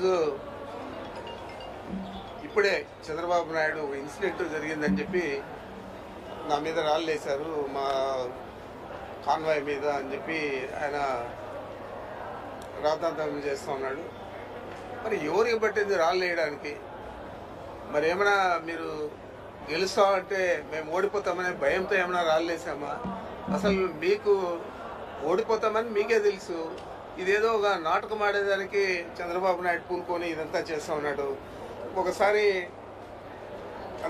इपड़े Chandrababu Naidu incident जरिगिंदनि ना मीद राळ्ळेशारु मा कान्वाय मीद अनि आयन रातांతం చేస్తా ఉన్నాడు మరి ఎవరికి పట్టింది రాళ్ళేయడానికి మరి ఏమన్నా మీరు గెలుస్తా అంటే మేము ఓడిపోతామనే భయంతో ఏమన్నా రాళ్ళేసామా అసలు మీకు ఓడిపోతామని మీకే తెలుసు ఇదేదో ఒక నాటకం ఆడేదానికి చంద్రబాబు నాయుడు పూనుకొని ఇదంతా చేస్తా ఉన్నాడు ఒకసారి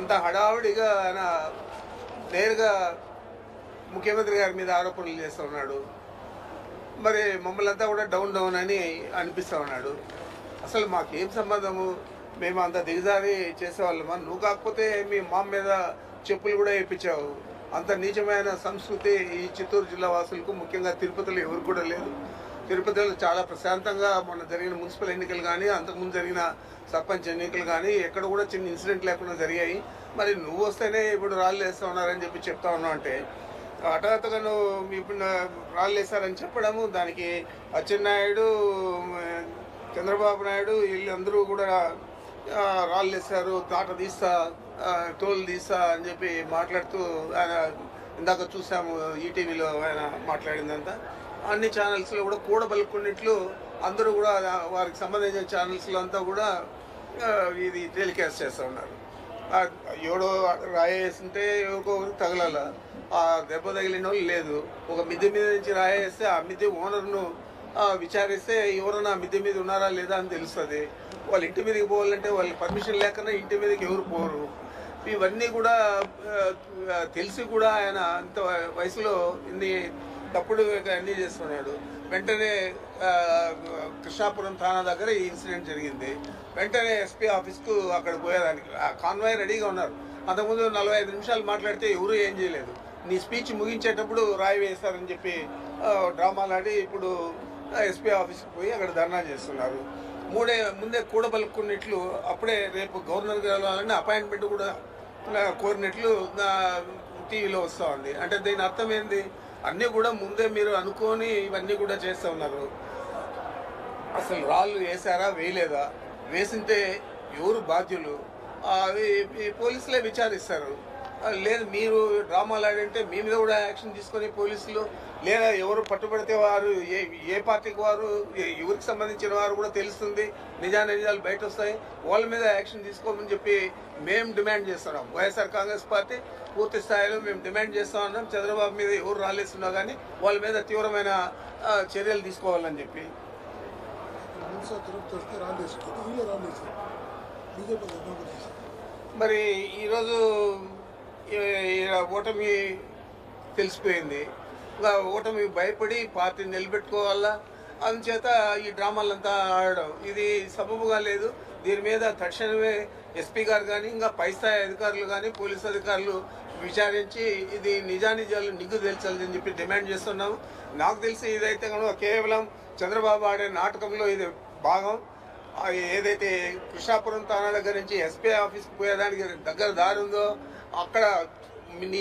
అంత హడావుడిగా ఆయన నేరుగా ముఖ్యమంత్రి గారి మీద ఆరోపణలు చేస్తా ఉన్నాడు मरे मम्मल्ता डौन डौन अ असल मे संबंध मेम अंत दिगजारी चेसेवाళ్ళమా నువ్వు కాకపోతే మీ మామ మీద చెప్పులు కూడా ఏపిచావు అంత నీచమైన సంస్కృతి ఈ చిత్తూరు జిల్లా వాసులకు ముఖ్యంగా తిరుపతిలో ఎవరు కూడా లేదు తిరుపతిలో చాలా ప్రశాంతంగా మొన్న జరిగిన మున్సిపల్ ఎన్నికలు గాని అంతకు ముందు జరిగిన సర్పంచ్ ఎన్నికలు గాని ఎక్కడ కూడా చిన్న ఇన్సిడెంట్ లేకుండా జరిగాయి మరి నువ్వు వస్తేనే ఇప్పుడు రాళ్ళు వేస్తా ఉన్నారని చెప్పి చెప్తా ఉన్నావు అంటే हठात राेसारू दाखी అచ్చెన్నాయుడు చంద్రబాబు నాయుడు वीलू राेसार दाट दीस्ता टोल दीस्ता अभी माटड़तू आय इंदा चूसा ఈటీవీ आय माटड़द अन्नी चानल्स कूड़ बल्कु अंदर वारी संबंधी चानल्स इधी टेलीकास्ट एवड़ो राये एवरको तगल దెబ్బ తగిలిన వాళ్ళు లేదు ఒక మిద్ది మీద నుంచి రాయేస్తే ఆ మిద్ది ఓనర్‌ను విచారిస్తే ఎవరన్నా మిద్ది మీద ఉన్నారా లేదా అని తెలుస్తది వాళ్ళ ఇంటి మీదకి పోవాలంటే వాళ్ళ పర్మిషన్ లేకనే ఇంటి మీదకి ఎవరు పోరు ఇవన్నీ కూడా తెలిసి కూడా ఆయన అంత వయసులో ఇన్ని తప్పుడు అన్ని చేస్తున్నాడు వెంటనే కృష్ణాపురం థానా దగ్గర ఈ ఇన్సిడెంట్ జరిగింది వెంటనే ఎస్పీ ఆఫీస్‌కు అక్కడ పోయేదానికి ఆ కాన్వాయ్ రెడీగా ఉన్నారు అంతకుముందు 45 నిమిషాలు మాట్లాడితే ఎవరు ఏం చేయలేదు नी स्पीच मुगिंचेटप्पुडु राय वेशारनि चेप्पि ड्रामालाडि इप्पुडु एसपी आफीस पोयि अक्कड धर्ना चेस्तुन्नारु मूडे मुंदे कूडबल्कुन्निट्लु अप्पुडे रेपु गवर्नर गारिनि अपॉइंटमेंट कूडा कोरिनट्लु टीवीलो वस्तुंदी अंटे दीनि अर्थम एंदि अन्नी कूडा मुंदे मीरु अनुकोनि इवन्नी कूडा चेस्ता उन्नारु असलु राळ्ळु वेशारा वेयलेदा वेसिंटे एवरु बाध्यलु अवि पोलीसुले विचारिस्तारु లేదు మీరు డ్రామాలాడంటే మీ మీద కూడా యాక్షన్ తీసుకొని పోలీసులు లేదా ఎవరు పట్టుబడితే వారు ఏ పార్టీకి వారు ఎవరికి సంబంధించిన వారు కూడా తెలుస్తుంది నిజాలు బయట వస్తాయి వాళ్ళ మీద యాక్షన్ తీసుకోమని చెప్పి మేము డిమాండ్ చేస్తున్నాం వైఎస్ఆర్ కాంగ్రెస్ పార్టీ పూర్తి స్థాయిలో మేము డిమాండ్ చేస్తా ఉన్నాం చంద్రబాబు మీద ఎవరు రాలేస్తున్నా కానీ వాళ్ళ మీద తీవ్రమైన చర్యలు తీసుకోవాలని చెప్పి మరి ఈ రోజు ఓటమి తెలిసిపోయింది ఓటమి భయపడి పార్టీ నిలబెట్టుకోవాలా అందుచేత ఈ డ్రామాలంతా ఆడడం ఇది సబబుగా లేదు దీని మీద తక్షణమే ఎస్పీ గారు కానీ ఇంకా పై స్థాయి అధికారులు కానీ పోలీస్ అధికారులు విచారించి ఇది నిజానిజాలు నిగ్గుదేల్చాలని చెప్పి డిమాండ్ చేస్తున్నాము నాకు తెలిసి ఇదైతే కేవలం చంద్రబాబు ఆడే నాటకంలో ఇది భాగం ఏదైతే కృష్ణాపురం తానా దగ్గర నుంచి ఎస్పీ ఆఫీస్కి పోయేదానికి దగ్గర దారి ఉందో అక్కడ నీ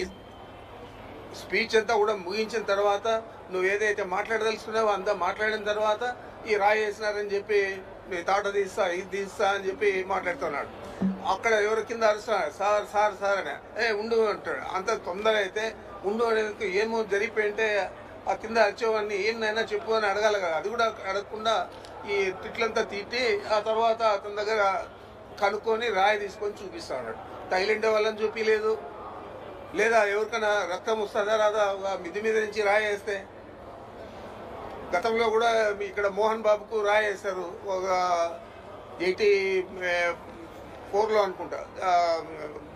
స్పీచ్ అంతా కూడా ముగించిన తర్వాత నువ్వు ఏదైతే మాట్లాడదలుచుకున్నావో అంతా మాట్లాడిన తర్వాత ఈ రాయి వేసినారని చెప్పి నీ తాట తీస్తా ఇది తీస్తా అని చెప్పి మాట్లాడుతున్నాడు అక్కడ ఎవరి కింద అరుస్తున్నాడు సార్ సార్ సార్ అని ఏ ఉండు అంటాడు అంత తొందర అయితే ఉండు అనేది ఏమో జరిగిపోయింటే ఆ కింద అరిచేవాడిని ఏందైనా చెప్పు అని అడగాలి కదా అది కూడా అడగకుండా ఈ తిట్లంతా తిట్టి ఆ తర్వాత అతని దగ్గర కనుక్కొని రాయి తీసుకొని చూపిస్తా ఉన్నాడు తగిలిండే వాళ్ళని చూపిలేదు లేదా ఎవరికైనా రక్తం వస్తుందా రాదా మిది మీద నుంచి రాయి వేస్తే గతంలో కూడా ఇక్కడ మోహన్ బాబుకు రాయి వేశారు ఒక 84లో అనుకుంటా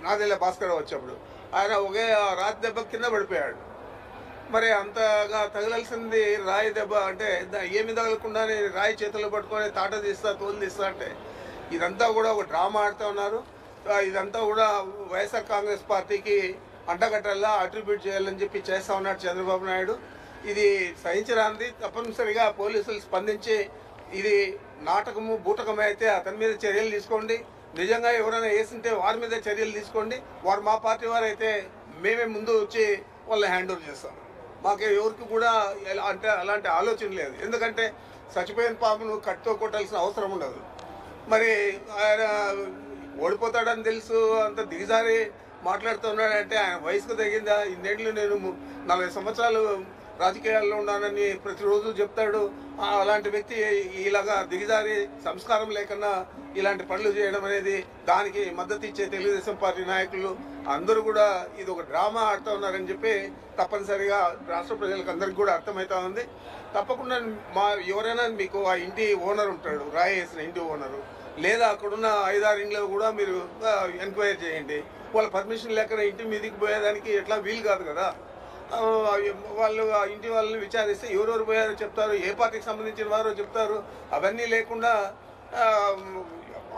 నాదెల్ల భాస్కర్ వచ్చేప్పుడు ఆయన ఒకే రాతి దెబ్బ కింద పడిపోయాడు మరి అంతగా తగలాల్సింది రాయి దెబ్బ అంటే ఏమి తగలకుండానే రాయి చేతులు పట్టుకొని తాట తీస్తా తోలు తీస్తా అంటే ఇదంతా కూడా ఒక డ్రామా ఆడుతూ ఉన్నారు ఇదంతా కూడా వైఎస్ఆర్ కాంగ్రెస్ పార్టీకి అంటగట్టల్లా అట్రిబ్యూట్ చేయాలని చెప్పి చేస్తా ఉన్నాడు చంద్రబాబు నాయుడు ఇది సహించరానిది తప్పనిసరిగా పోలీసులు స్పందించి ఇది నాటకము బూటకమైతే అతని మీద చర్యలు తీసుకోండి నిజంగా ఎవరైనా వేసింటే వారి మీద చర్యలు తీసుకోండి వారు మా పార్టీ వారైతే మేమే ముందు వచ్చి వాళ్ళని హ్యాండ్ ఓవర్ చేస్తాం మాకు ఎవరికి కూడా అంటే అలాంటి ఆలోచన లేదు ఎందుకంటే చచ్చిపోయిన పాపను కట్టుతో కొట్టాల్సిన అవసరం ఉండదు మరి ఆయన ఓడిపోతాడని తెలుసు అంత దిగజారి మాట్లాడుతున్నాడంటే ఆయన వయసుకు తగ్గిందా? ఇన్నేళ్ళు నేను 40 సంవత్సరాలు రాజకీయాల్లో ఉన్నానని ప్రతిరోజు చెప్తాడు. అలాంటి వ్యక్తి ఇలాగా దిగజారి సంస్కారం లేకుండా ఇలాంటి పనులు చేయడం అనేది దానికి మద్దతు ఇచ్చే తెలుగుదేశం పార్టీ నాయకులు అందరూ కూడా ఇది ఒక డ్రామా ఆడుతూ ఉన్నారని చెప్పి తప్పనిసరిగా రాష్ట్ర ప్రజలకు అందరికీ కూడా అర్థమవుతా ఉంది. తప్పకుండా ఎవరైనా మీకు ఆ ఇంటి ఓనర్ ఉంటాడు, రాయి వేసిన ఇంటి ఓనరు, లేదా అక్కడున్న 5-6 ఇంట్లో కూడా మీరు ఎంక్వైరీ చేయండి. వాళ్ళ పర్మిషన్ లేక ఇంటి మీదికి పోయేదానికి ఎట్లా వీలు కాదు కదా. వాళ్ళు ఆ ఇంటి వాళ్ళని విచారిస్తే ఎవరెవరు పోయారో చెప్తారు, ఏ పార్టీకి సంబంధించిన వారో చెప్తారు. అవన్నీ లేకుండా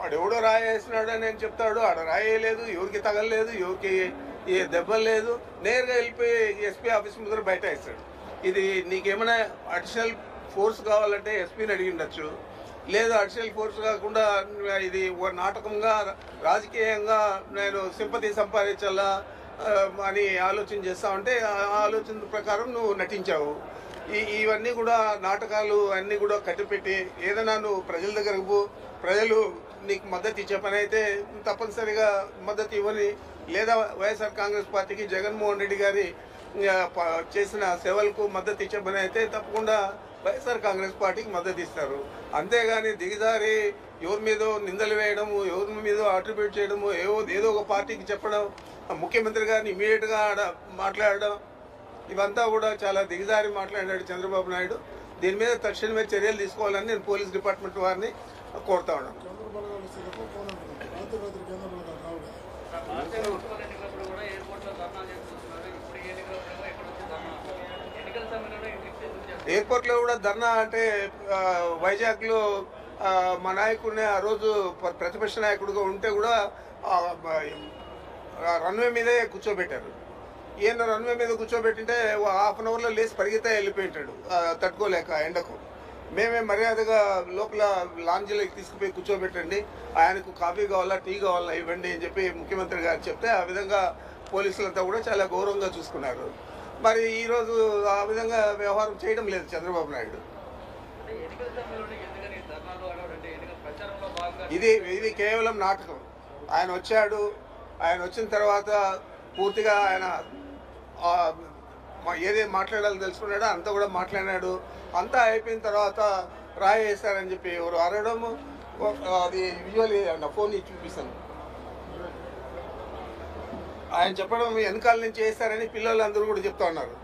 ఆడెవడో రాయేసినాడు అని నేను చెప్తాడు, ఆడ రాయలేదు, ఎవరికి తగలలేదు, ఎవరికి ఏ దెబ్బలు లేదు, నేరుగా వెళ్ళిపోయి ఎస్పీ ఆఫీస్ ముందు బయట వేస్తాడు. ఇది నీకేమైనా అడిషనల్ ఫోర్స్ కావాలంటే ఎస్పీని అడిగి ఉండొచ్చు, లేదా అడిషనల్ ఫోర్స్ కాకుండా ఇది ఒక నాటకంగా రాజకీయంగా నేను సింపతి సంపాదించాలా అని ఆలోచన చేస్తా ఉంటే ఆలోచన ప్రకారం నువ్వు నటించావు. ఇవన్నీ కూడా నాటకాలు అన్నీ కూడా కట్టిపెట్టి ఏదైనా నువ్వు ప్రజల దగ్గరకు పో, ప్రజలు నీకు మద్దతు ఇచ్చే పని అయితే తప్పనిసరిగా మద్దతు ఇవ్వని, లేదా వైఎస్ఆర్ కాంగ్రెస్ పార్టీకి జగన్మోహన్ రెడ్డి గారి చేసిన సేవలకు మద్దతు ఇచ్చే పని అయితే తప్పకుండా వైఎస్ఆర్ కాంగ్రెస్ పార్టీకి మద్దతు ఇస్తారు. అంతేగాని దిగజారి ఎవరి మీదో నిందలు వేయడము, ఎవరి మీదో అట్రిబ్యూట్ చేయడము, ఏదో ఒక పార్టీకి చెప్పడం, ముఖ్యమంత్రి గారిని ఇమీడియట్గా మాట్లాడడం, ఇవంతా కూడా చాలా దిగజారి మాట్లాడాడు చంద్రబాబు నాయుడు. దీని మీద తక్షణమే చర్యలు తీసుకోవాలని నేను పోలీస్ డిపార్ట్మెంట్ వారిని కోరుతా ఉన్నాను. ఎయిర్పోర్ట్లో కూడా ధర్నా అంటే వైజాగ్లో మా నాయకుడిని ఆ రోజు ప్రతిపక్ష నాయకుడిగా ఉంటే కూడా రన్వే మీదే కూర్చోబెట్టారు. ఈయన రన్వే మీద కూర్చోబెట్టింటే 1/2 గంటలో లేచి పరిగెత్తా వెళ్ళిపోయింటాడు తట్టుకోలేక ఎండకు. మేమే మర్యాదగా లోపల లాంజీలోకి తీసుకుపోయి కూర్చోబెట్టండి, ఆయనకు కాఫీ కావాలా టీ కావాలా ఇవ్వండి అని చెప్పి ముఖ్యమంత్రి గారు చెప్తే ఆ విధంగా పోలీసులంతా కూడా చాలా గౌరవంగా చూసుకున్నారు. మరి ఈరోజు ఆ విధంగా వ్యవహారం చేయడం లేదు చంద్రబాబు నాయుడు. ఇది కేవలం నాటకం. ఆయన వచ్చిన తర్వాత పూర్తిగా ఆయన ఏదే మాట్లాడాలో తెలుసుకున్నాడో అంతా కూడా మాట్లాడాడు. అంతా అయిపోయిన తర్వాత రాయి వేశారని చెప్పి ఎవరు అరవడము, అది విజువల్ నా ఫోన్ చూపిస్తాను, ఆయన చెప్పడం వెనకాల నుంచి వేస్తారని పిల్లలు అందరూ కూడా చెప్తా ఉన్నారు.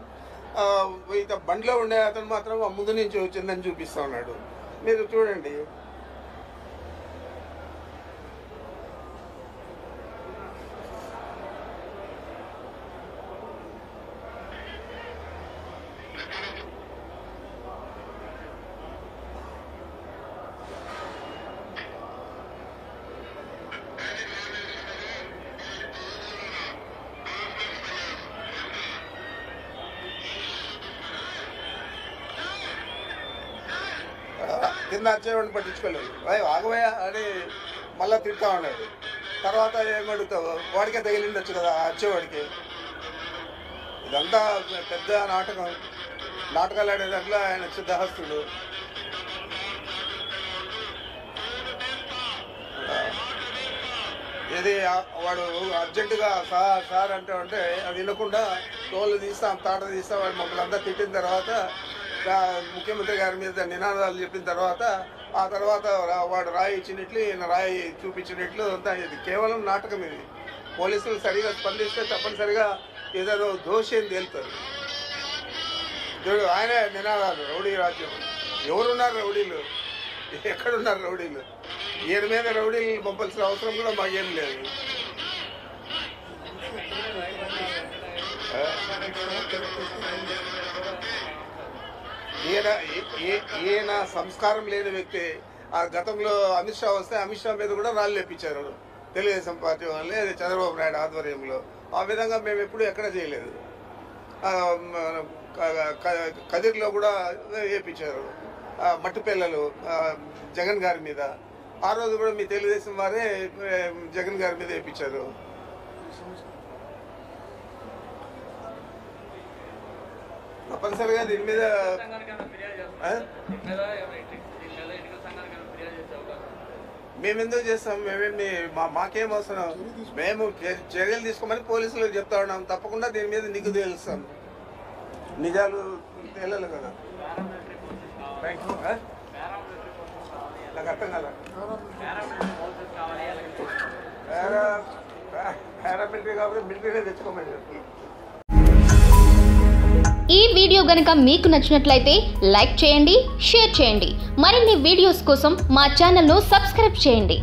ఇత బండిలో ఉండే అతను మాత్రం ముందు నుంచి వచ్చిందని చూపిస్తూ ఉన్నాడు. మీరు చూడండి, కింద వచ్చేవాడిని పట్టించుకోలేదు, ఆగబోయా అని మళ్ళీ తిడతా ఉన్నాడు. తర్వాత ఏమడుగుతావు, వాడికే తగిలిండొచ్చు కదా వచ్చేవాడికి. ఇదంతా పెద్ద నాటకాలు ఆడే దాంట్లో ఆయన సిద్ధహస్తుడు. ఇది వాడు అర్జెంటుగా సార్ సార్ అంటే అది వినకుండా తోలు తీస్తాం తాట తీస్తాం వాడు మమ్మల్ని అంతా తిట్టిన తర్వాత ముఖ్యమంత్రి గారి మీద నినాదాలు చెప్పిన తర్వాత వాడు రాయి ఇచ్చినట్లు ఈయన రాయి చూపించినట్లు అంతా ఇది కేవలం నాటకం. ఇది పోలీసులు సరిగా స్పందిస్తే తప్పనిసరిగా ఏదో దోషి అని తేలుతారు. ఆయనే నినాదాలు రౌడీ రాజ్యం. ఎవరున్నారు రౌడీలు, ఎక్కడున్నారు రౌడీలు? ఈయన మీద రౌడీలు పంపాల్సిన అవసరం కూడా మాకేం లేదు. ఈయన సంస్కారం లేని వ్యక్తి. ఆ గతంలో అమిత్ షా వస్తే అమిత్ షా మీద కూడా రాళ్ళు లేపించారు తెలుగుదేశం పార్టీ వాళ్ళు, చంద్రబాబు నాయుడు ఆధ్వర్యంలో. ఆ విధంగా మేము ఎప్పుడూ ఎక్కడ చేయలేదు. కదిర్లో కూడా వేయించారు మట్టిపిల్లలు జగన్ గారి మీద. ఆ రోజు కూడా మీ తెలుగుదేశం వారే జగన్ గారి మీద వేయించారు. తప్పనిసరిగా దీని మీద మేమెందుకు చేస్తాం, మేమే మాకేం అవసరం, మేము చర్యలు తీసుకోమని పోలీసులకు చెప్తా ఉన్నాం. తప్పకుండా దీని మీద నిగ్గు తేలుస్తాం, నిజాలు తేలాలి కదా. నాకు అర్థం కాదు. పారామిలిటరీ కాబట్టి మిలిటరీనే తెచ్చుకోమని చెప్పి. ఈ వీడియో గనుక మీకు నచ్చినట్లయితే లైక్ చేయండి, షేర్ చేయండి. మరిన్ని వీడియోస్ కోసం మా ఛానల్ను సబ్స్క్రైబ్ చేయండి.